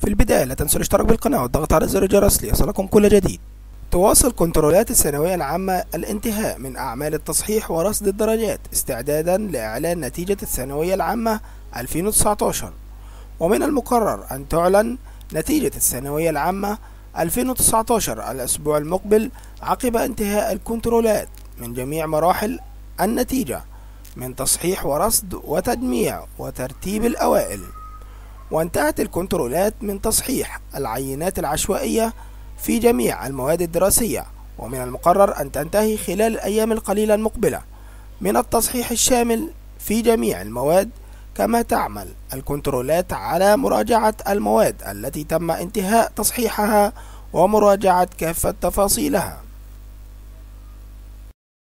في البداية لا تنسوا الاشتراك بالقناة والضغط على زر الجرس ليصلكم كل جديد. تواصل كنترولات الثانوية العامة الانتهاء من أعمال التصحيح ورصد الدرجات استعدادا لإعلان نتيجة الثانوية العامة 2019، ومن المقرر أن تعلن نتيجة الثانوية العامة 2019 الأسبوع المقبل عقب انتهاء الكنترولات من جميع مراحل النتيجة من تصحيح ورصد وتجميع وترتيب الأوائل. وانتهت الكنترولات من تصحيح العينات العشوائية في جميع المواد الدراسية، ومن المقرر أن تنتهي خلال الأيام القليلة المقبلة من التصحيح الشامل في جميع المواد، كما تعمل الكنترولات على مراجعة المواد التي تم انتهاء تصحيحها ومراجعة كافة تفاصيلها.